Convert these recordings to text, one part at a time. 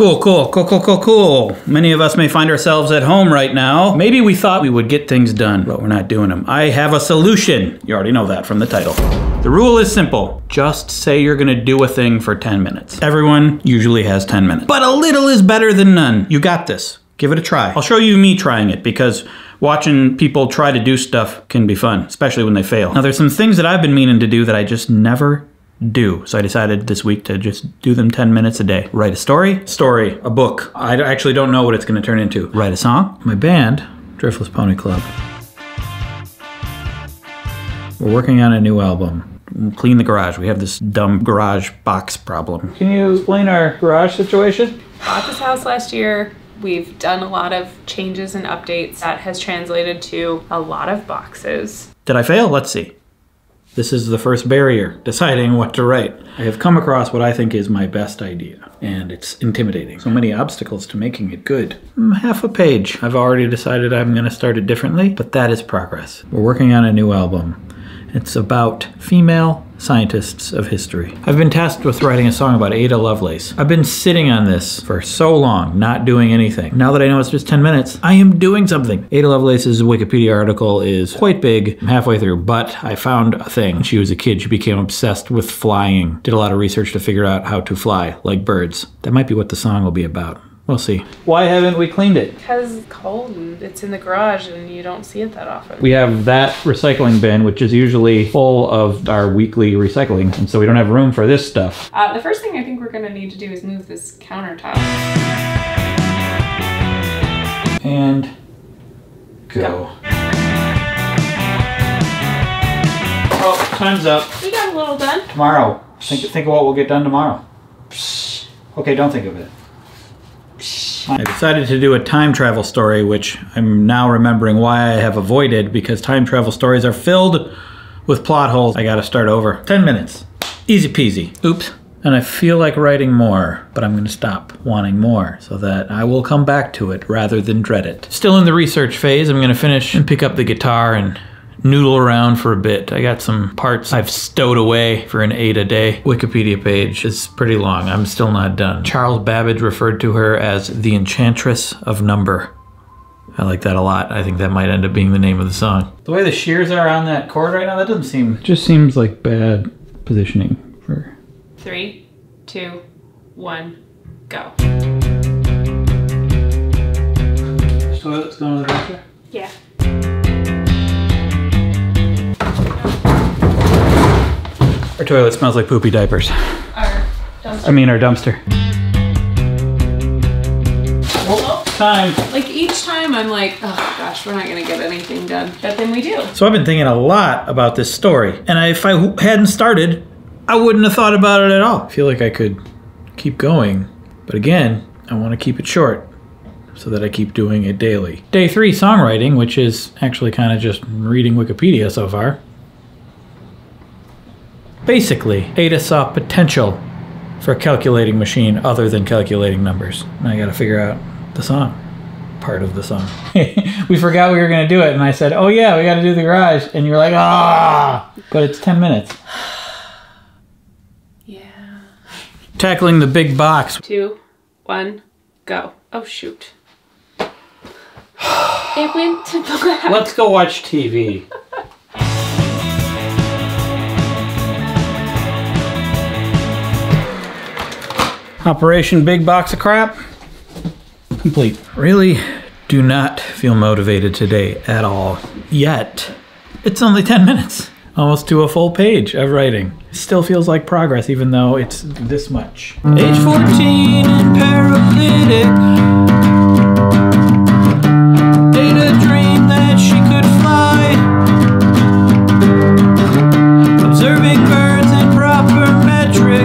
Cool. Many of us may find ourselves at home right now. Maybe we thought we would get things done, but we're not doing them. I have a solution. You already know that from the title. The rule is simple. Just say you're gonna do a thing for 10 minutes. Everyone usually has 10 minutes, but a little is better than none. You got this. Give it a try. I'll show you me trying it because watching people try to do stuff can be fun, especially when they fail. Now, there's some things that I've been meaning to do that I just never do. So I decided this week to just do them 10 minutes a day. Write a story, a book. I actually don't know what it's gonna turn into. Write a song. My band, Driftless Pony Club. We're working on a new album. Clean the garage. We have this dumb garage box problem. Can you explain our garage situation? Bought this house last year. We've done a lot of changes and updates that has translated to a lot of boxes. Did I fail? Let's see. This is the first barrier, deciding what to write. I have come across what I think is my best idea, and it's intimidating. So many obstacles to making it good. Half a page. I've already decided I'm gonna start it differently, but that is progress. We're working on a new album. It's about female scientists of history. I've been tasked with writing a song about Ada Lovelace. I've been sitting on this for so long, not doing anything. Now that I know it's just 10 minutes, I am doing something. Ada Lovelace's Wikipedia article is quite big. I'm halfway through, but I found a thing. When she was a kid, she became obsessed with flying. Did a lot of research to figure out how to fly like birds. That might be what the song will be about. We'll see. Why haven't we cleaned it? Because it's cold and it's in the garage and you don't see it that often. We have that recycling bin, which is usually full of our weekly recycling, and so we don't have room for this stuff. The first thing I think we're going to need to do is move this countertop. And go. Oh, time's up. We got a little done. Tomorrow. Think of what we'll get done tomorrow. Okay, don't think of it. I decided to do a time travel story, which I'm now remembering why I have avoided, because time travel stories are filled with plot holes. I gotta start over. 10 minutes. Easy peasy. Oops. And I feel like writing more, but I'm gonna stop wanting more so that I will come back to it rather than dread it. Still in the research phase. I'm gonna finish and pick up the guitar and noodle around for a bit. I got some parts I've stowed away for an Ada day. Wikipedia page is pretty long. I'm still not done. Charles Babbage referred to her as the Enchantress of Number. I like that a lot. I think that might end up being the name of the song. The way the shears are on that chord right now, that doesn't seem... It just seems like bad positioning for... 3, 2, 1, go. So let's go to the doctor? Yeah. Our toilet smells like poopy diapers. Our dumpster. I mean our dumpster. Well, time. Like each time I'm like, oh gosh, we're not gonna get anything done. But then we do. So I've been thinking a lot about this story. And if I hadn't started, I wouldn't have thought about it at all. I feel like I could keep going. But again, I wanna keep it short, so that I keep doing it daily. Day 3, songwriting, which is actually kind of just reading Wikipedia so far. Basically, Ada saw potential for a calculating machine other than calculating numbers. And I gotta figure out the song, part of the song. We forgot we were gonna do it, and I said, oh yeah, we gotta do the garage. And you were like, ah! But it's 10 minutes. Yeah. Tackling the big box. 2, 1, go. Oh shoot. It went to black. Let's go watch TV. Operation Big Box of Crap, complete. Really do not feel motivated today at all, yet it's only 10 minutes, almost to a full page of writing. Still feels like progress even though it's this much. Age 14 and paraplegic, Ada dreamed that she could fly, observing birds in proper metrics.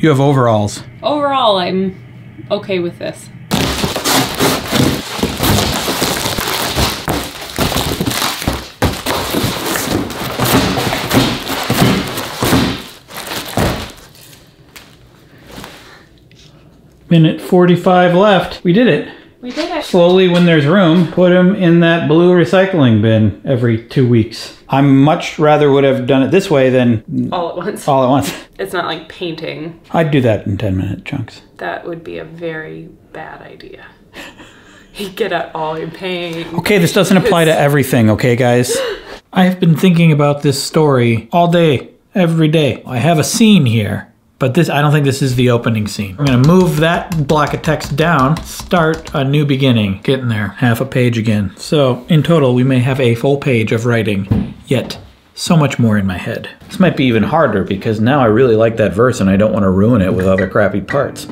You have overalls. Overall, I'm okay with this. Minute 45 left. We did it. We did it. slowly when there's room, put them in that blue recycling bin every 2 weeks. I much rather would have done it this way than all at once. All at once. It's not like painting. I'd do that in 10-minute chunks. That would be a very bad idea. You get out all your paint. Okay, this doesn't apply to everything, okay, guys? I have been thinking about this story all day, every day. I have a scene here, but this, I don't think this is the opening scene. I'm gonna move that block of text down, start a new beginning. Get in there, half a page again. So in total, we may have a full page of writing, yet so much more in my head. This might be even harder because now I really like that verse and I don't wanna ruin it with other crappy parts.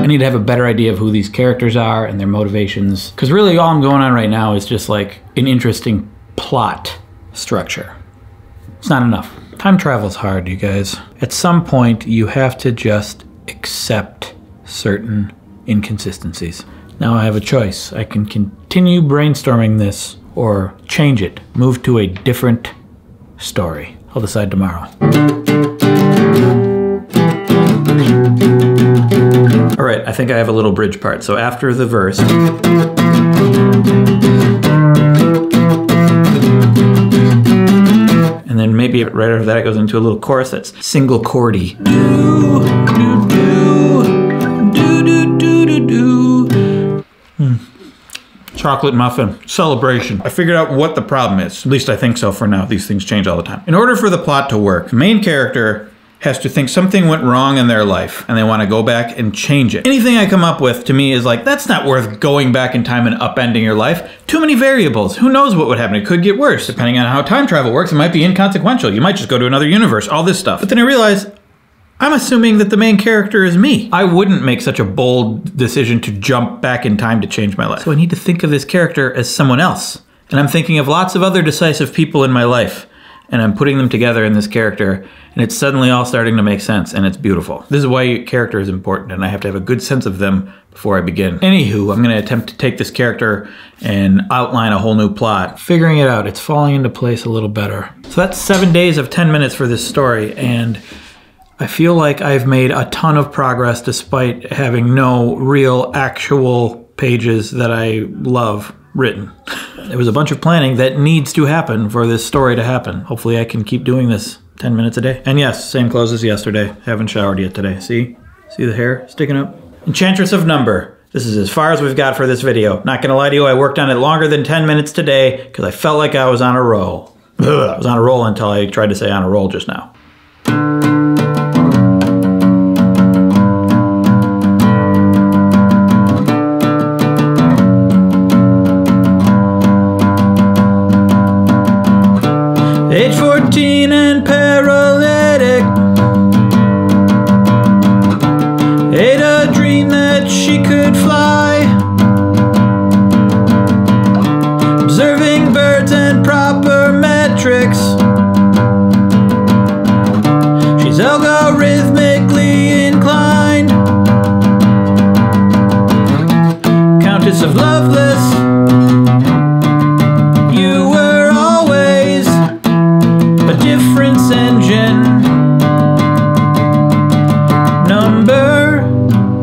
I need to have a better idea of who these characters are and their motivations. Because really all I'm going on right now is just like an interesting plot structure. It's not enough. Time travel's hard, you guys. At some point, you have to just accept certain inconsistencies. Now I have a choice. I can continue brainstorming this or change it, move to a different story. I'll decide tomorrow. All right, I think I have a little bridge part. So after the verse. And then maybe right after that it goes into a little chorus that's single chordy. Do, do, do, do, do, do, do, do. Chocolate muffin, celebration. I figured out what the problem is. At least I think so for now. These things change all the time. In order for the plot to work, the main character has to think something went wrong in their life and they want to go back and change it. Anything I come up with to me is like, that's not worth going back in time and upending your life. Too many variables. Who knows what would happen? It could get worse. Depending on how time travel works, it might be inconsequential. You might just go to another universe, all this stuff. But then I realize, I'm assuming that the main character is me. I wouldn't make such a bold decision to jump back in time to change my life. So I need to think of this character as someone else. And I'm thinking of lots of other decisive people in my life. And I'm putting them together in this character, and it's suddenly all starting to make sense, and it's beautiful. This is why character is important, and I have to have a good sense of them before I begin. Anywho, I'm gonna attempt to take this character and outline a whole new plot. Figuring it out, it's falling into place a little better. So that's 7 days of 10 minutes for this story, and I feel like I've made a ton of progress despite having no real, actual pages that I love written. It was a bunch of planning that needs to happen for this story to happen. Hopefully I can keep doing this 10 minutes a day. And yes, same clothes as yesterday. Haven't showered yet today. See? See the hair sticking up? Enchantress of Number. This is as far as we've got for this video. Not gonna lie to you, I worked on it longer than 10 minutes today because I felt like I was on a roll. I was on a roll until I tried to say on a roll just now. Age 14 and paralytic. Ada dreamed that she could fly, observing birds and proper metrics. She's algorithmically inclined. Countess of Lovelace.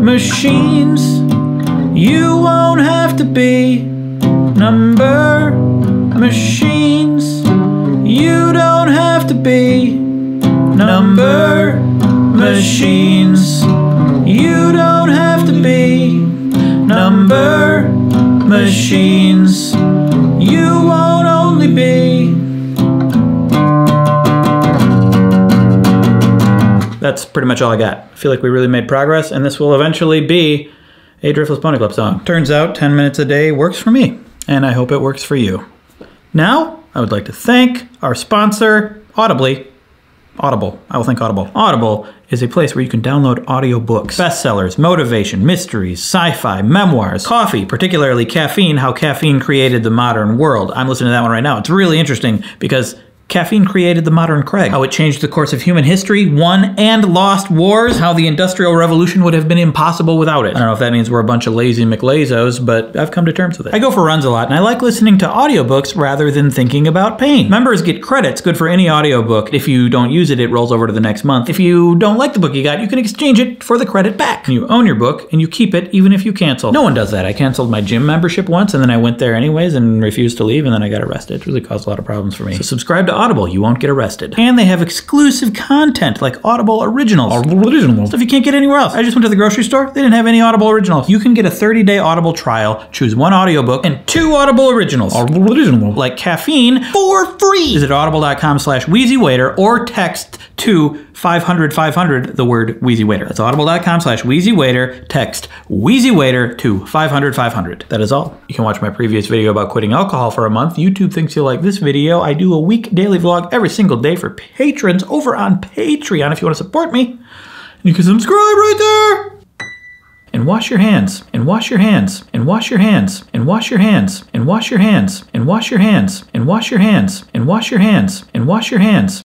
Machines, you won't have to be number machines. You don't have to be number machines. You don't have to be number machines. You won't only be. That's pretty much all I got. I feel like we really made progress, and this will eventually be a Driftless Pony Club song. Turns out 10 minutes a day works for me, and I hope it works for you. Now, I would like to thank our sponsor, Audibly. Audible. I will thank Audible. Audible is a place where you can download audiobooks, bestsellers, motivation, mysteries, sci-fi, memoirs, coffee, particularly caffeine, how caffeine created the modern world. I'm listening to that one right now. It's really interesting because Caffeine created the modern Craig. How it changed the course of human history, won and lost wars. How the Industrial Revolution would have been impossible without it. I don't know if that means we're a bunch of lazy McLazos, but I've come to terms with it. I go for runs a lot, and I like listening to audiobooks rather than thinking about pain. Members get credits, good for any audiobook. If you don't use it, it rolls over to the next month. If you don't like the book you got, you can exchange it for the credit back. And you own your book, and you keep it even if you cancel. No one does that. I canceled my gym membership once, and then I went there anyways and refused to leave, and then I got arrested. It really caused a lot of problems for me. So subscribe to Audible, you won't get arrested. And they have exclusive content like Audible Originals. Stuff you can't get anywhere else. I just went to the grocery store, they didn't have any Audible Originals. You can get a 30-day Audible trial, choose one audiobook, and 2 Audible Originals. Like Caffeine for free. Visit audible.com/wheezywaiter or text to 500-500 the word Wheezy Waiter. That's audible.com/wheezywaiter, text Wheezy Waiter to 500-500. That is all. You can watch my previous video about quitting alcohol for a month. YouTube thinks you'll like this video. I do a week daily vlog every single day for patrons over on Patreon if you want to support me. You can subscribe right there. And wash your hands, and wash your hands, and wash your hands, and wash your hands, and wash your hands, and wash your hands, and wash your hands, and wash your hands, and wash your hands.